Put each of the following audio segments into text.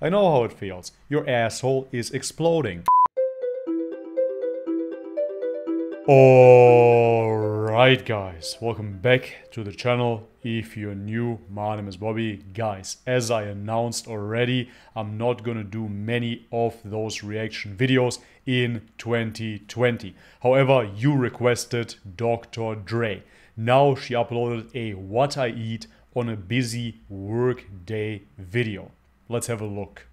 I know how it feels. Your asshole is exploding. Alright guys, welcome back to the channel. If you're new, my name is Bobby. Guys, as I announced already, I'm not gonna do many of those reaction videos in 2020. However, you requested Dr. Dray. Now she uploaded a what I eat on a busy work day video. Let's have a look.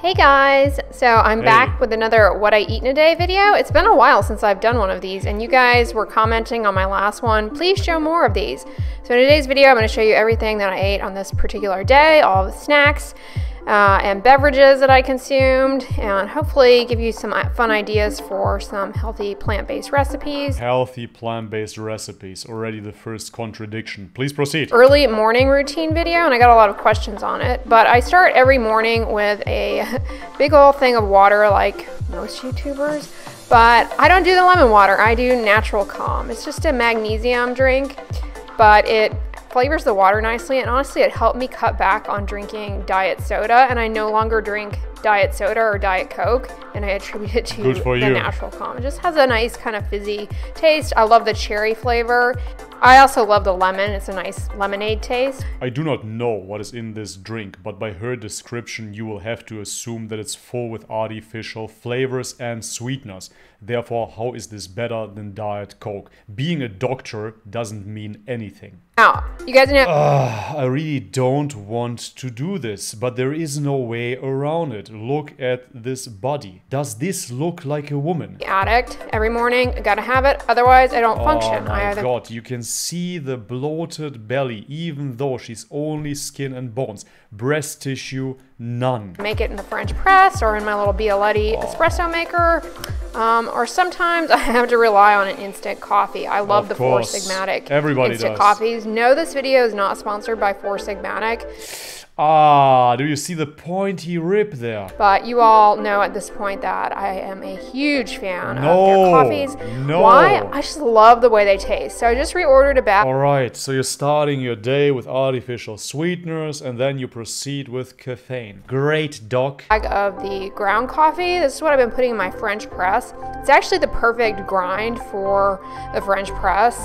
Hey guys, so I'm back with another what I eat in a day video. It's been a while since I've done one of these, and you guys were commenting on my last one, please show more of these. So in today's video, I'm going to show you everything that I ate on this particular day, all the snacks and beverages that I consumed, and hopefully give you some fun ideas for some healthy plant-based recipes. Healthy plant-based recipes, already the first contradiction. Please proceed. Early morning routine video, and I got a lot of questions on it, but I start every morning with a big old thing of water like most YouTubers, but I don't do the lemon water. I do Natural Calm. It's just a magnesium drink, but it flavors the water nicely, and honestly it helped me cut back on drinking diet soda, and I no longer drink diet soda or diet Coke, and I attribute it to the Natural Calm. It just has a nice kind of fizzy taste. I love the cherry flavor. I also love the lemon. It's a nice lemonade taste. I do not know what is in this drink, but by her description you will have to assume that it's full with artificial flavors and sweeteners. Therefore, how is this better than diet Coke? Being a doctor doesn't mean anything. Now, you guys know I really don't want to do this, but there is no way around it. Look at this body. Does this look like a woman? Addict. Every morning, gotta have it. Otherwise, I don't function. Oh my God, you can see the bloated belly, even though she's only skin and bones. Breast tissue, none. Make it in the French press or in my little Bialetti espresso maker. Or sometimes I have to rely on an instant coffee. I love the Four Sigmatic instant coffees. No, this video is not sponsored by Four Sigmatic. Ah, do you see the pointy rip there? But you all know at this point that I am a huge fan of their coffees. Why? I just love the way they taste. So I just reordered a bag. All right, so you're starting your day with artificial sweeteners, and then you proceed with caffeine. Great, doc. Bag of the ground coffee. This is what I've been putting in my French press. It's actually the perfect grind for the French press.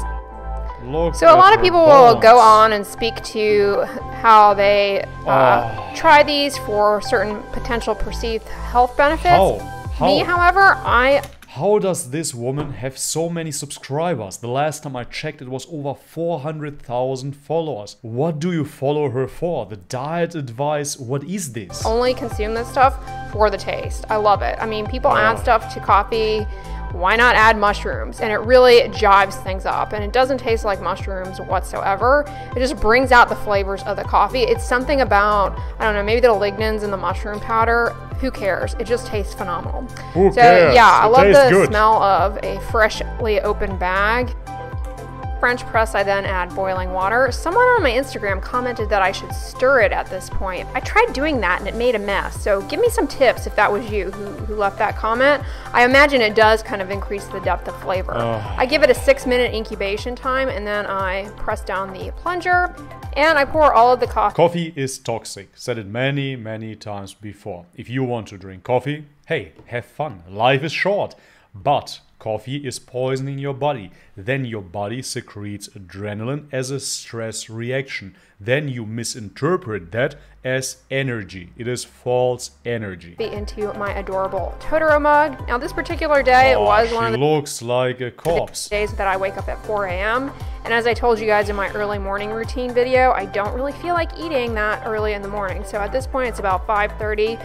Look, so a lot of people will go on and speak to how they try these for certain potential perceived health benefits. Me, however, How does this woman have so many subscribers? The last time I checked, it was over 400,000 followers. What do you follow her for? The diet advice, what is this? Only consume this stuff for the taste. I love it. I mean, people add stuff to coffee. Why not add mushrooms? And it really jives things up, and it doesn't taste like mushrooms whatsoever. It just brings out the flavors of the coffee. It's something about, I don't know, maybe the lignans in the mushroom powder. Who cares? It just tastes phenomenal. Who cares? Yeah, I love the smell of a freshly opened bag. French press, I then add boiling water. Someone on my Instagram commented that I should stir it at this point. I tried doing that and it made a mess. So give me some tips if that was you who left that comment. I imagine it does kind of increase the depth of flavor. I give it a 6-minute incubation time, and then I press down the plunger and I pour all of the coffee. Coffee is toxic. Said it many, many times before. If you want to drink coffee, hey, have fun. Life is short. But coffee is poisoning your body. Then your body secretes adrenaline as a stress reaction. Then you misinterpret that as energy. It is false energy. Into my adorable Totoro mug. Now this particular day it was one of the looks like a corpse. Days that I wake up at 4 a.m. And as I told you guys in my early morning routine video, I don't really feel like eating that early in the morning. So at this point it's about 5:30.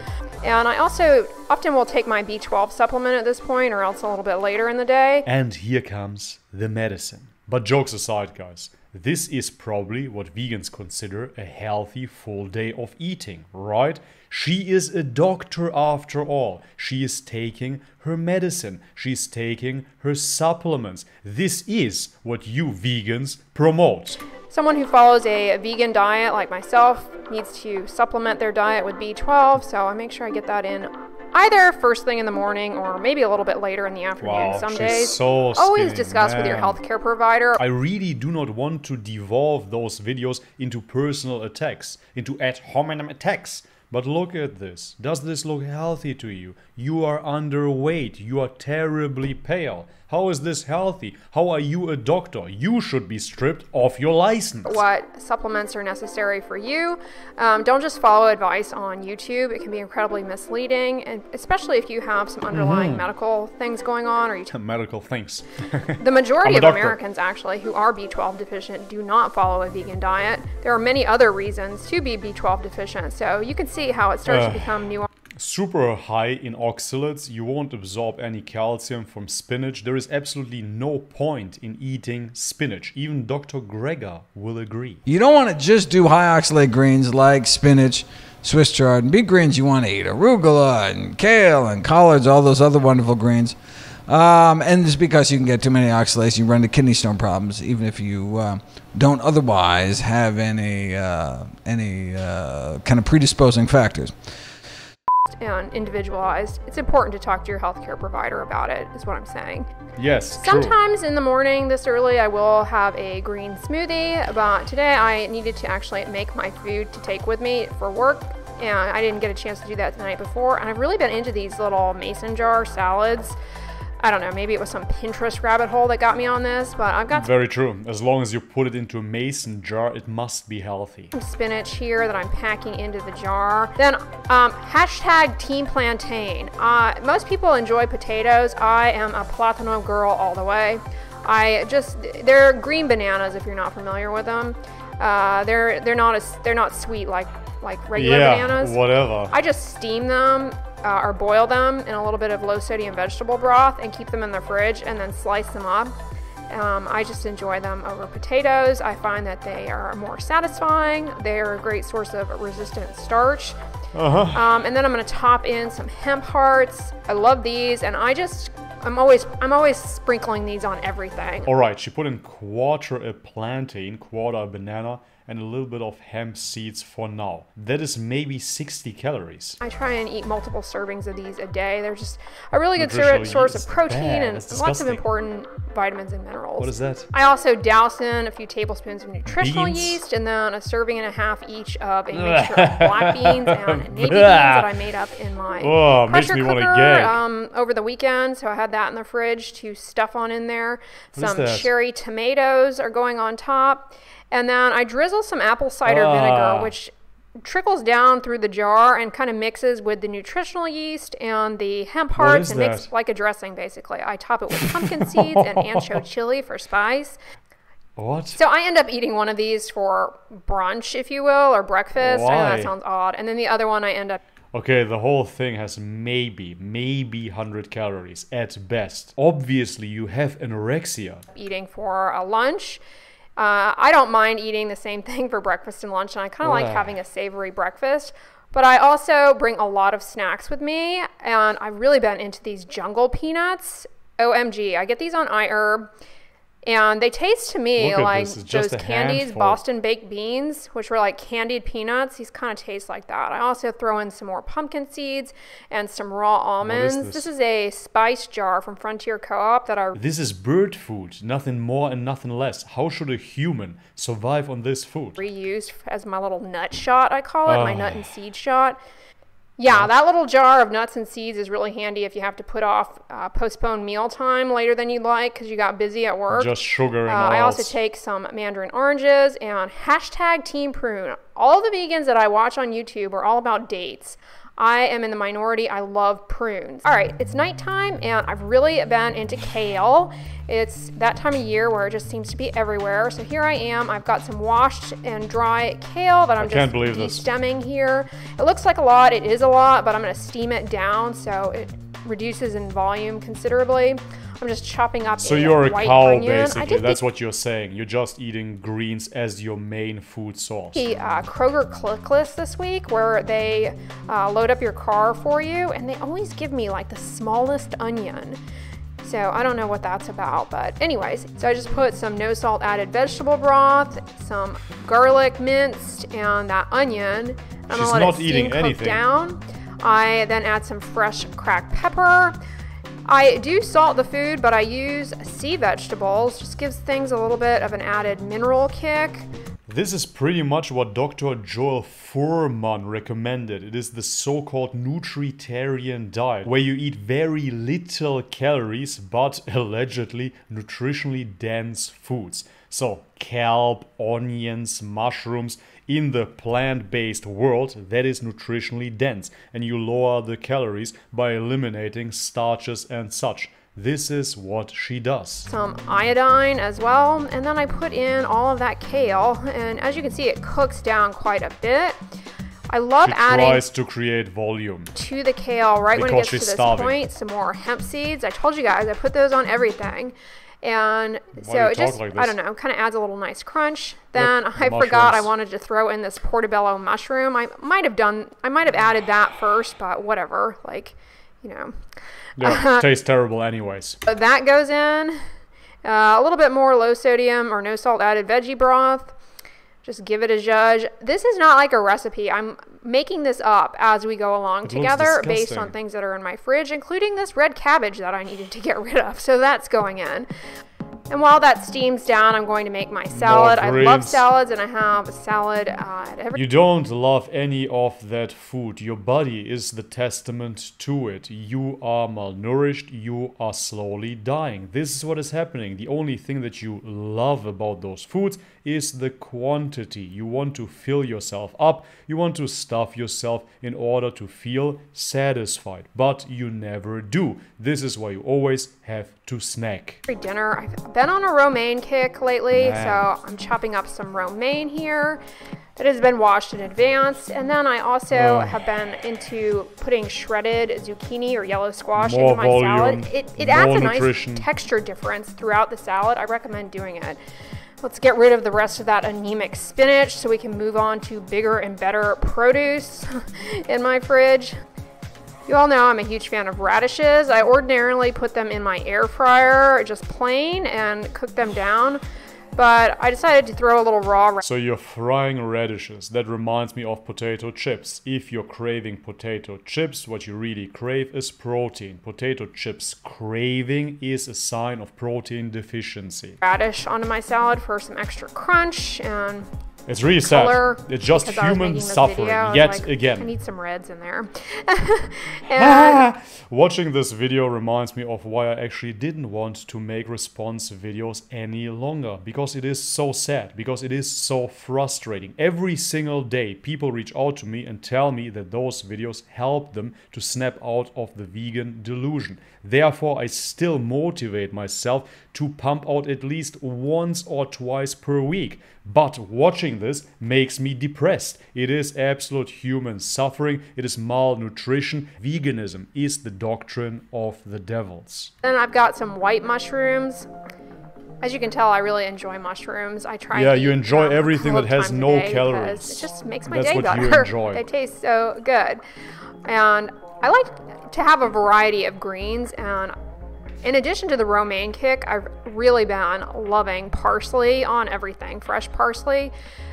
And I also often will take my B12 supplement at this point, or else a little bit later in the day. And here comes the medicine. But jokes aside, guys, this is probably what vegans consider a healthy full day of eating, right? She is a doctor after all. She is taking her medicine. She's taking her supplements. This is what you vegans promote. Someone who follows a vegan diet like myself needs to supplement their diet with B12, so I make sure I get that in either first thing in the morning or maybe a little bit later in the afternoon. Some days. So skinny, always discuss with your healthcare provider. I really do not want to devolve those videos into personal attacks, into ad hominem attacks. But look at this. Does this look healthy to you? You are underweight. You are terribly pale. How is this healthy? How are you a doctor? You should be stripped of your license. What supplements are necessary for you? Don't just follow advice on YouTube. It can be incredibly misleading, and especially if you have some underlying medical things going on. Or you medical things. The majority of Americans, actually, who are B12 deficient do not follow a vegan diet. There are many other reasons to be B12 deficient, so you can see how it starts to become nuanced. Super high in oxalates, you won't absorb any calcium from spinach. There is absolutely no point in eating spinach. Even Dr. Greger will agree. You don't want to just do high oxalate greens like spinach, Swiss chard, and big greens. You want to eat arugula and kale and collards, all those other wonderful greens. And it's because you can get too many oxalates, you run into kidney stone problems, even if you don't otherwise have any kind of predisposing factors. And individualized, it's important to talk to your healthcare provider about it, is what I'm saying. Yes. Sometimes in the morning this early, I will have a green smoothie, but today I needed to actually make my food to take with me for work, and I didn't get a chance to do that the night before. And I've really been into these little mason jar salads. I don't know, maybe it was some Pinterest rabbit hole that got me on this, but I've got... Very true. As long as you put it into a mason jar, it must be healthy. Some spinach here that I'm packing into the jar. Then, hashtag Team Plantain. Most people enjoy potatoes. I am a platano girl all the way. They're green bananas if you're not familiar with them. They're not sweet like regular bananas. Yeah, whatever. I just steam them. Or boil them in a little bit of low-sodium vegetable broth and keep them in the fridge and then slice them up. I just enjoy them over potatoes. I find that they are more satisfying. They are a great source of resistant starch. And then I'm going to top in some hemp hearts. I love these, and I'm always sprinkling these on everything. All right, she put in quarter a banana, and a little bit of hemp seeds for now. That is maybe 60 calories. I try and eat multiple servings of these a day. They're just a really good source of protein and lots of important vitamins and minerals. What is that? I also douse in a few tablespoons of nutritional yeast, and then a serving and a half each of a mixture of black beans and navy beans that I made up in my pressure cooker over the weekend. So I had that in the fridge to stuff on in there. Some cherry tomatoes are going on top. And then I drizzle some apple cider vinegar, which trickles down through the jar and kind of mixes with the nutritional yeast and the hemp hearts and makes like a dressing, basically. I top it with pumpkin seeds and ancho chili for spice. What? So I end up eating one of these for brunch, if you will, or breakfast. Why? I know that sounds odd. And then the other one I end up... Okay, the whole thing has maybe 100 calories at best. Obviously, you have anorexia. Eating for a lunch... I don't mind eating the same thing for breakfast and lunch, and I kind of like having a savory breakfast. But I also bring a lot of snacks with me, and I've really been into these jungle peanuts. OMG, I get these on iHerb, and they taste to me like those candies, Boston baked beans, which were like candied peanuts. These kind of taste like that. I also throw in some more pumpkin seeds and some raw almonds. This is a spice jar from Frontier Co-op that I... This is bird food, nothing more and nothing less. How should a human survive on this food? Reused as my little nut shot, I call it, my nut and seed shot. Yeah, that little jar of nuts and seeds is really handy if you have to put off, postpone mealtime later than you'd like because you got busy at work. Just sugar and all. I also take some mandarin oranges and hashtag Team Prune. All the vegans that I watch on YouTube are all about dates. I am in the minority. I love prunes. All right, it's nighttime, and I've really been into kale. It's that time of year where it just seems to be everywhere. So here I am. I've got some washed and dry kale that I'm just de-stemming here. It looks like a lot. It is a lot, but I'm going to steam it down so it reduces in volume considerably. I'm just chopping up a white onion. Basically. That's what you're saying. You're just eating greens as your main food source. The Kroger Clicklist this week, where they load up your car for you, and they always give me like the smallest onion. So I don't know what that's about, but anyways. So I just put some no salt added vegetable broth, some garlic minced, and that onion. I'm gonna let it steam cook down. I then add some fresh cracked pepper. I do salt the food, but I use sea vegetables. Just gives things a little bit of an added mineral kick. This is pretty much what Dr. Joel Fuhrman recommended. It is the so-called nutritarian diet, where you eat very little calories, but allegedly nutritionally dense foods. So kelp, onions, mushrooms, in the plant-based world, that is nutritionally dense. And you lower the calories by eliminating starches and such. This is what she does. Some iodine as well, and then I put in all of that kale, and as you can see, it cooks down quite a bit. I love adding. She tries to create volume to the kale right when it gets to this point. Some more hemp seeds. I told you guys, I put those on everything, and so it just, I don't know, kind of adds a little nice crunch. Then I forgot I wanted to throw in this portobello mushroom. I might have added that first, but whatever. Like, you know. Yeah, tastes terrible anyways. So that goes in. A little bit more low sodium or no salt added veggie broth. Just give it a judge. This is not like a recipe. I'm making this up as we go along together based on things that are in my fridge, including this red cabbage that I needed to get rid of. So that's going in. And while that steams down, I'm going to make my salad. I love salads, and I have a salad at every... You don't love any of that food. Your body is the testament to it. You are malnourished. You are slowly dying. This is what is happening. The only thing that you love about those foods is the quantity. You want to fill yourself up. You want to stuff yourself in order to feel satisfied. But you never do. This is why you always have to snack. Every dinner, I've been on a romaine kick lately, so I'm chopping up some romaine here. It has been washed in advance. And then I also have been into putting shredded zucchini or yellow squash into my salad. It adds a nice texture difference throughout the salad. I recommend doing it. Let's get rid of the rest of that anemic spinach so we can move on to bigger and better produce in my fridge. You all know I'm a huge fan of radishes. I ordinarily put them in my air fryer, just plain, and cook them down. But I decided to throw a little raw radish. So you're frying radishes. That reminds me of potato chips. If you're craving potato chips, what you really crave is protein. Potato chips craving is a sign of protein deficiency. Radish onto my salad for some extra crunch and... It's really sad. It's just human suffering yet again. I need some reds in there. Watching this video reminds me of why I actually didn't want to make response videos any longer. Because it is so sad. Because it is so frustrating. Every single day people reach out to me and tell me that those videos help them to snap out of the vegan delusion. Therefore, I still motivate myself to pump out at least once or twice per week. But watching this makes me depressed. It is absolute human suffering. It is malnutrition. Veganism is the doctrine of the devils. Then I've got some white mushrooms. As you can tell, I really enjoy mushrooms. I try. Yeah, you enjoy everything that has no calories. It just makes my day better. That's what you enjoy. They taste so good. And I like to have a variety of greens, and in addition to the romaine kick, I've really been loving parsley on everything, fresh parsley.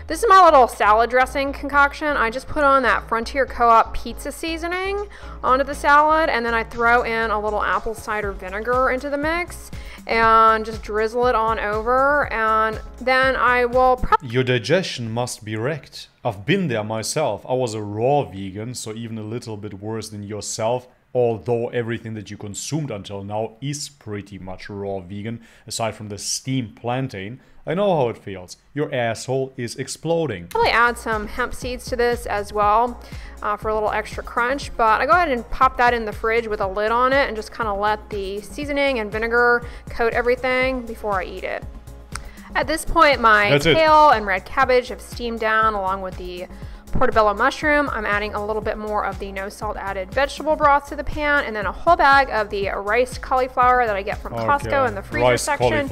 This is my little salad dressing concoction. I just put on that Frontier Co-op pizza seasoning onto the salad, and then I throw in a little apple cider vinegar into the mix and just drizzle it on over, and then I will prep. Your digestion must be wrecked. I've been there myself. I was a raw vegan, so even a little bit worse than yourself. Although everything that you consumed until now is pretty much raw vegan, aside from the steamed plantain, I know how it feels. Your asshole is exploding. Probably add some hemp seeds to this as well for a little extra crunch, but I go ahead and pop that in the fridge with a lid on it and just kind of let the seasoning and vinegar coat everything before I eat it. At this point, my kale and red cabbage have steamed down along with the portobello mushroom. I'm adding a little bit more of the no salt added vegetable broth to the pan, and then a whole bag of the rice cauliflower that I get from Costco in the freezer section.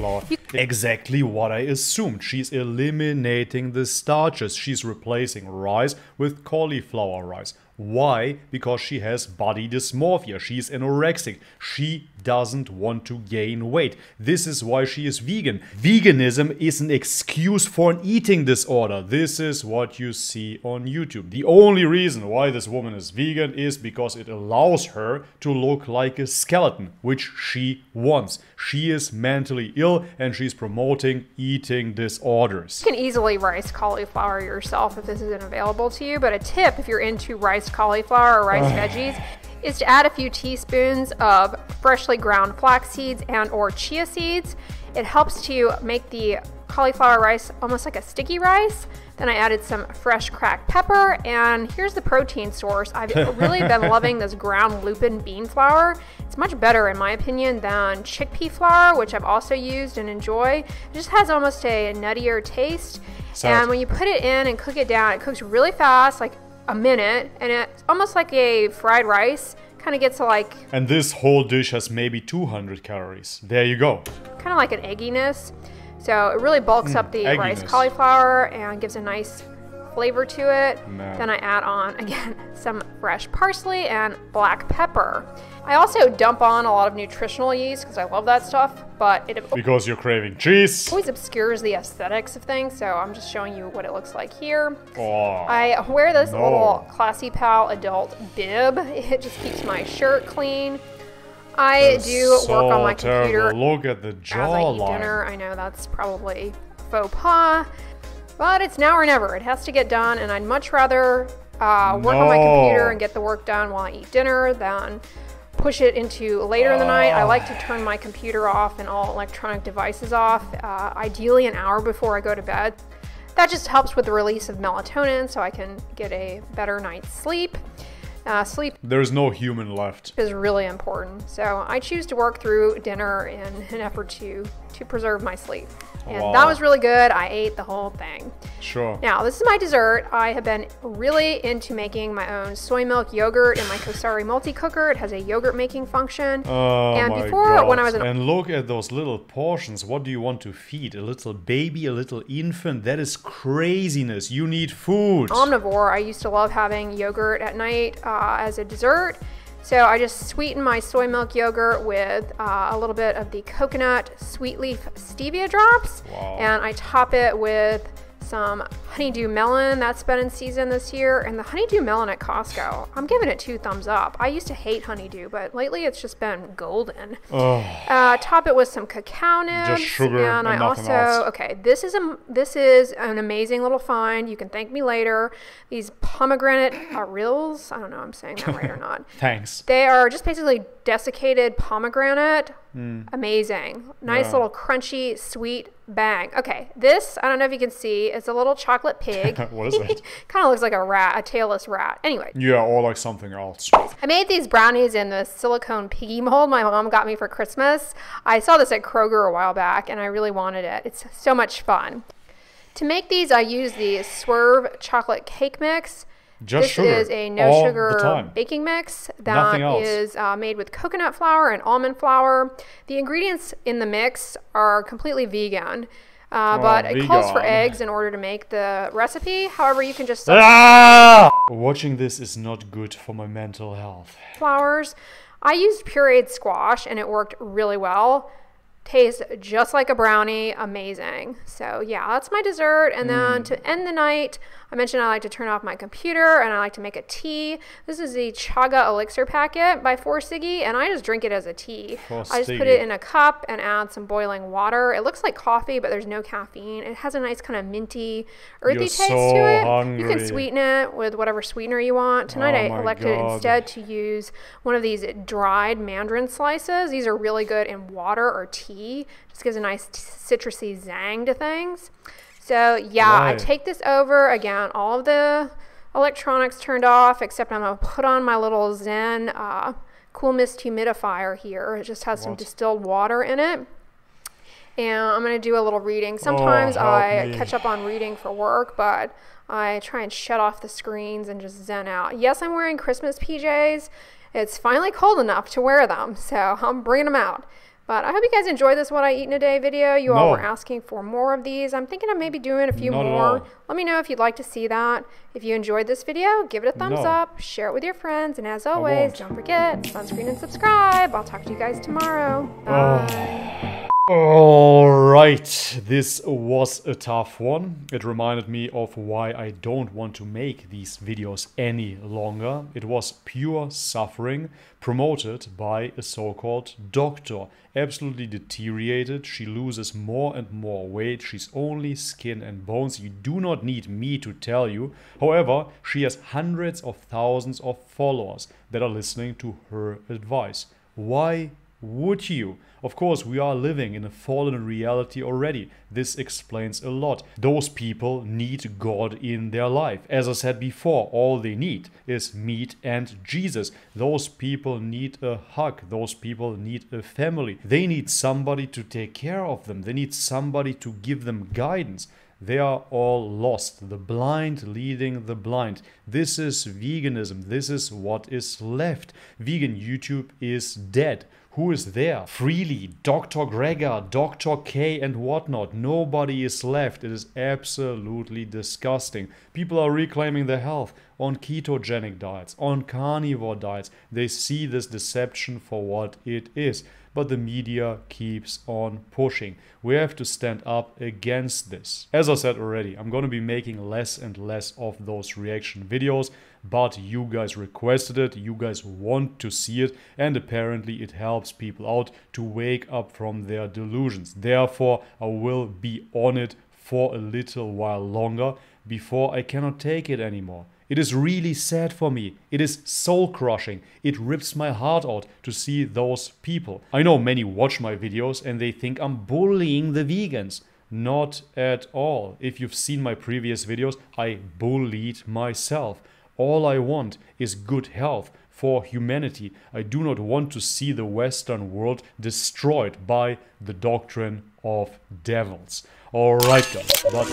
Exactly what I assumed. She's eliminating the starches. She's replacing rice with cauliflower rice. Why? Because she has body dysmorphia. She is anorexic. She doesn't want to gain weight. This is why she is vegan. Veganism is an excuse for an eating disorder. This is what you see on YouTube. The only reason why this woman is vegan is because it allows her to look like a skeleton, which she wants. She is mentally ill and she's promoting eating disorders. You can easily rice cauliflower yourself if this isn't available to you, but a tip if you're into rice cauliflower or rice veggies is to add a few teaspoons of freshly ground flax seeds and or chia seeds. It helps to make the cauliflower rice almost like a sticky rice. Then I added some fresh cracked pepper, and here's the protein source. I've really been loving this ground lupin bean flour. It's much better, in my opinion, than chickpea flour, which I've also used and enjoy. It just has almost a nuttier taste. And when you put it in and cook it down, it cooks really fast, like a minute, and it's almost like a fried rice. Kind of gets to like... And this whole dish has maybe 200 calories. There you go. Kind of like an egginess. So it really bulks up the rice cauliflower and gives a nice flavor to it. Then I add on, again, some fresh parsley and black pepper. I also dump on a lot of nutritional yeast because I love that stuff, but it... Because you're craving cheese. Always obscures the aesthetics of things, so I'm just showing you what it looks like here. Oh, I wear this little Classy Pal adult bib. It just keeps my shirt clean. I do work on my computer. Look at the jawline. As I eat dinner, I know that's probably faux pas, but it's now or never. It has to get done, and I'd much rather work on my computer and get the work done while I eat dinner than push it into later in the night. I like to turn my computer off and all electronic devices off, ideally an hour before I go to bed. That just helps with the release of melatonin, so I can get a better night's sleep. Sleep. There's no human left. Is really important. So I choose to work through dinner in an effort to preserve my sleep. And that was really good. I ate the whole thing. Sure. Now, this is my dessert. I have been really into making my own soy milk yogurt in my Cosori multi-cooker. It has a yogurt making function. Oh, and before, when I was and look at those little portions. What do you want to feed? A little baby, a little infant? That is craziness. You need food. Omnivore. I used to love having yogurt at night as a dessert. So I just sweeten my soy milk yogurt with a little bit of the coconut sweet leaf stevia drops. And I top it with some honeydew melon that's been in season this year. And the honeydew melon at Costco, I'm giving it 2 thumbs up. I used to hate honeydew, but lately it's just been golden. Top it with some cacao nibs. Just sugar and I also okay, this is an amazing little find. You can thank me later. These pomegranate rills, I don't know if I'm saying that right or not. Thanks. They are just basically desiccated pomegranate. Amazing. Nice little crunchy sweet bang. Okay, this, I don't know if you can see, it's a little chocolate pig. What is that? Kind of looks like a rat, a tailless rat. Anyway. Yeah, or like something else. I made these brownies in the silicone piggy mold my mom got me for Christmas. I saw this at Kroger a while back and I really wanted it. It's so much fun. To make these, I use the Swerve chocolate cake mix. Just sugar. This is a no sugar baking mix that is made with coconut flour and almond flour. The ingredients in the mix are completely vegan, but it calls for eggs in order to make the recipe. However, you can just... Watching this is not good for my mental health. Flours. I used pureed squash and it worked really well. Tastes just like a brownie. Amazing. So yeah, that's my dessert. And then to end the night, I mentioned I like to turn off my computer and I like to make a tea. This is the Chaga elixir packet by Four Siggy, and I just drink it as a tea. I just put it in a cup and add some boiling water. It looks like coffee, but there's no caffeine. It has a nice kind of minty, earthy taste to it. You can sweeten it with whatever sweetener you want. Tonight I elected instead to use one of these dried mandarin slices. These are really good in water or tea. Just gives a nice citrusy zang to things. So yeah, I take this over. Again, all of the electronics turned off, except I'm gonna put on my little Zen Cool Mist humidifier here. It just has some distilled water in it. And I'm gonna do a little reading. Sometimes I catch up on reading for work, but I try and shut off the screens and just zen out. Yes, I'm wearing Christmas PJs. It's finally cold enough to wear them, so I'm bringing them out. But I hope you guys enjoy this What I Eat in a Day video. You all were asking for more of these. I'm thinking of maybe doing a few more. Let me know if you'd like to see that. If you enjoyed this video, give it a thumbs up, share it with your friends, and as always, don't forget, sunscreen and subscribe. I'll talk to you guys tomorrow. Bye. All right, this was a tough one. It reminded me of why I don't want to make these videos any longer. It was pure suffering promoted by a so-called doctor. Absolutely deteriorated. She loses more and more weight. She's only skin and bones. You do not need me to tell you. However, she has hundreds of thousands of followers that are listening to her advice. Why would you? Of course, we are living in a fallen reality already. This explains a lot. Those people need God in their life. As I said before, all they need is meat and Jesus. Those people need a hug. Those people need a family. They need somebody to take care of them. They need somebody to give them guidance. They are all lost. The blind leading the blind. This is veganism. This is what is left. Vegan YouTube is dead. Who is there? Freely, Dr. Gregor, Dr. K and whatnot. Nobody is left. It is absolutely disgusting. People are reclaiming their health on ketogenic diets, on carnivore diets. They see this deception for what it is. But the media keeps on pushing. We have to stand up against this. As I said already, I'm going to be making less and less of those reaction videos, but you guys requested it, you guys want to see it, and apparently it helps people out to wake up from their delusions. Therefore, I will be on it for a little while longer before I cannot take it anymore. It is really sad for me. It is soul-crushing. It rips my heart out to see those people. I know many watch my videos and they think I'm bullying the vegans. Not at all. If you've seen my previous videos, I bullied myself. All I want is good health for humanity. I do not want to see the Western world destroyed by the doctrine of devils. All right, guys, but that's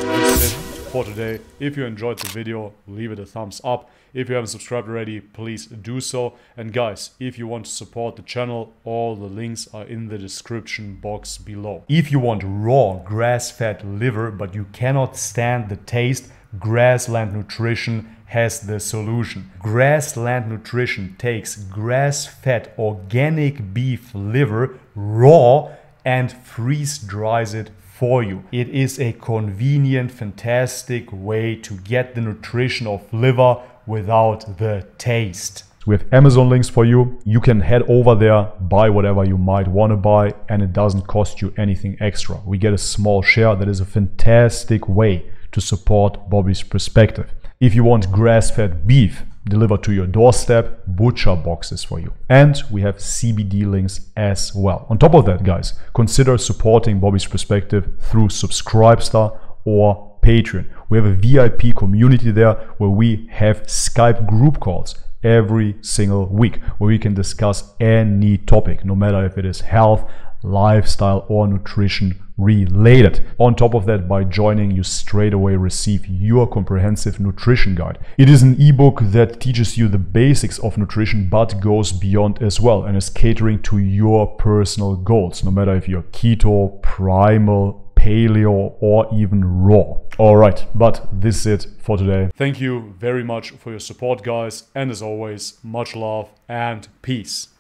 it for today. If you enjoyed the video, leave it a thumbs up. If you haven't subscribed already, please do so. And guys, if you want to support the channel, all the links are in the description box below. If you want raw grass-fed liver, but you cannot stand the taste, Grassland Nutrition has the solution. Grassland Nutrition takes grass-fed organic beef liver raw and freeze-dries it for you. It is a convenient, fantastic way to get the nutrition of liver without the taste. We have Amazon links for you. You can head over there, buy whatever you might want to buy, and it doesn't cost you anything extra. We get a small share. That is a fantastic way to support Bobby's Perspective. If you want grass-fed beef delivered to your doorstep, Butcher Box is for you. And we have CBD links as well. On top of that, guys, consider supporting Bobby's Perspective through Subscribestar or Patreon. We have a VIP community there where we have Skype group calls every single week, where we can discuss any topic, no matter if it is health, lifestyle or nutrition related. On top of that, by joining, you straight away receive your comprehensive nutrition guide. It is an ebook that teaches you the basics of nutrition but goes beyond as well and is catering to your personal goals, no matter if you're keto, primal, paleo or even raw. All right, but this is it for today. Thank you very much for your support, guys, and as always, much love and peace.